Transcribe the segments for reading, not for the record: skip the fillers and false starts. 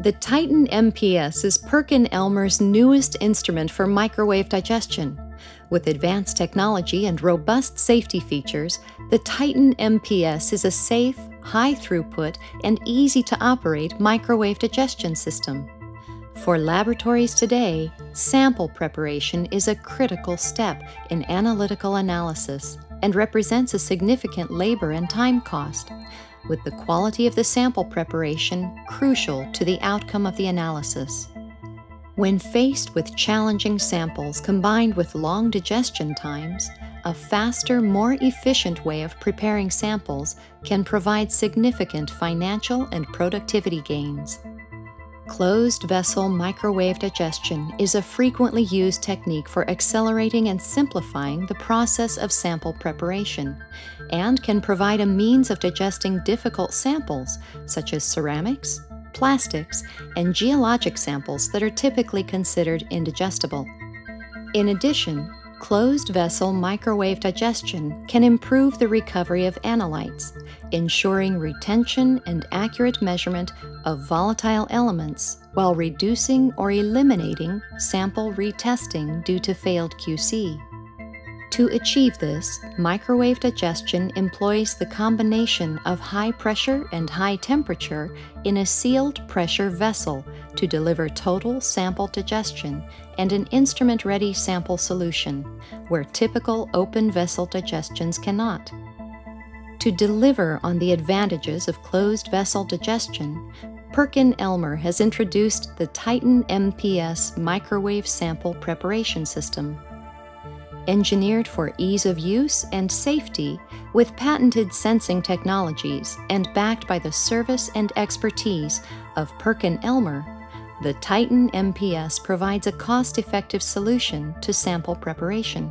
The Titan MPS is PerkinElmer's newest instrument for microwave digestion. With advanced technology and robust safety features, the Titan MPS is a safe, high-throughput, and easy-to-operate microwave digestion system. For laboratories today, sample preparation is a critical step in analytical analysis and represents a significant labor and time cost, with the quality of the sample preparation crucial to the outcome of the analysis. When faced with challenging samples combined with long digestion times, a faster, more efficient way of preparing samples can provide significant financial and productivity gains. Closed-vessel microwave digestion is a frequently used technique for accelerating and simplifying the process of sample preparation, and can provide a means of digesting difficult samples, such as ceramics, plastics, and geologic samples that are typically considered indigestible. In addition, closed-vessel microwave digestion can improve the recovery of analytes, ensuring retention and accurate measurement of volatile elements while reducing or eliminating sample retesting due to failed QC. To achieve this, microwave digestion employs the combination of high pressure and high temperature in a sealed pressure vessel to deliver total sample digestion and an instrument-ready sample solution, where typical open vessel digestions cannot. To deliver on the advantages of closed vessel digestion, PerkinElmer has introduced the Titan MPS microwave sample preparation system. Engineered for ease of use and safety, with patented sensing technologies and backed by the service and expertise of PerkinElmer, the Titan MPS provides a cost-effective solution to sample preparation.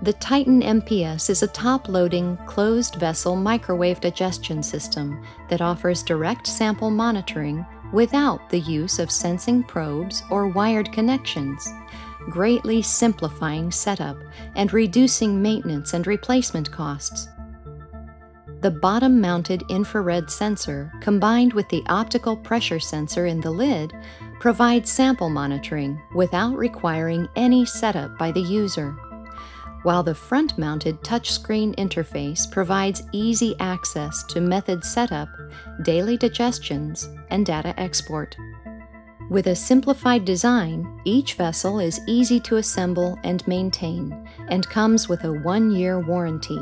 The Titan MPS is a top-loading, closed-vessel microwave digestion system that offers direct sample monitoring without the use of sensing probes or wired connections, greatly simplifying setup and reducing maintenance and replacement costs. The bottom-mounted infrared sensor, combined with the optical pressure sensor in the lid, provides sample monitoring without requiring any setup by the user, while the front-mounted touchscreen interface provides easy access to method setup, daily digestions, and data export. With a simplified design, each vessel is easy to assemble and maintain, and comes with a 1-year warranty.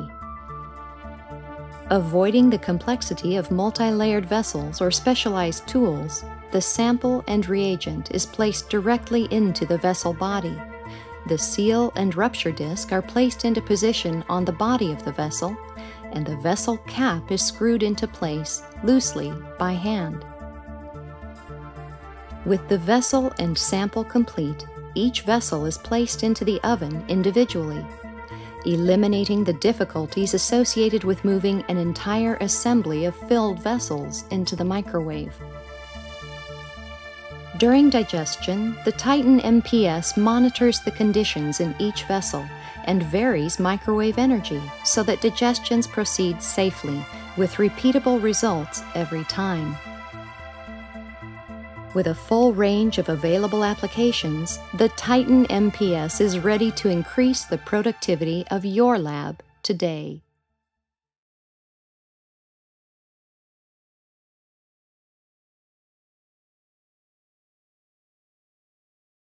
Avoiding the complexity of multi-layered vessels or specialized tools, the sample and reagent is placed directly into the vessel body. The seal and rupture disc are placed into position on the body of the vessel, and the vessel cap is screwed into place loosely by hand. With the vessel and sample complete, each vessel is placed into the oven individually, eliminating the difficulties associated with moving an entire assembly of filled vessels into the microwave. During digestion, the Titan MPS monitors the conditions in each vessel and varies microwave energy so that digestions proceed safely, with repeatable results every time. With a full range of available applications, the Titan MPS is ready to increase the productivity of your lab today.